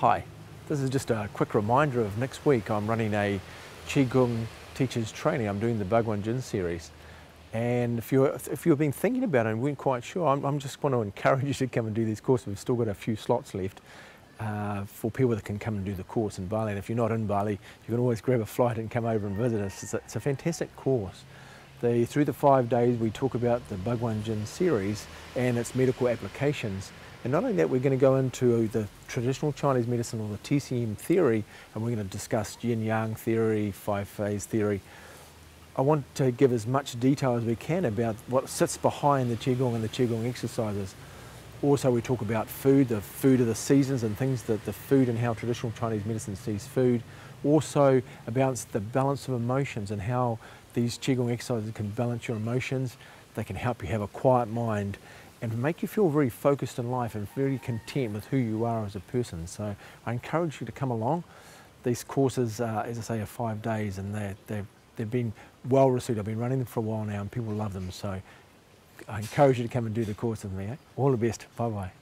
Hi, this is just a quick reminder of next week. I'm running a Qigong teachers training. I'm doing the Ba Duan Jin series. And if you've been thinking about it and weren't quite sure, I'm just want to encourage you to come and do these courses. We've still got a few slots left for people that can come and do the course in Bali. And if you're not in Bali, you can always grab a flight and come over and visit us. It's a fantastic course. Through the 5 days, we talk about the Ba Duan Jin series and its medical applications. And not only that, we're going to go into the traditional Chinese medicine, or the TCM theory, and we're going to discuss yin-yang theory, five-phase theory. I want to give as much detail as we can about what sits behind the Qigong and the Qigong exercises. Also, we talk about food, the food of the seasons and things that the food and how traditional Chinese medicine sees food. Also about the balance of emotions and how these Qigong exercises can balance your emotions. They can help you have a quiet mind and make you feel very focused in life and very content with who you are as a person. So I encourage you to come along. These courses, as I say, are 5 days, and they've been well received. I've been running them for a while now and people love them. So I encourage you to come and do the course with me. All the best. Bye-bye.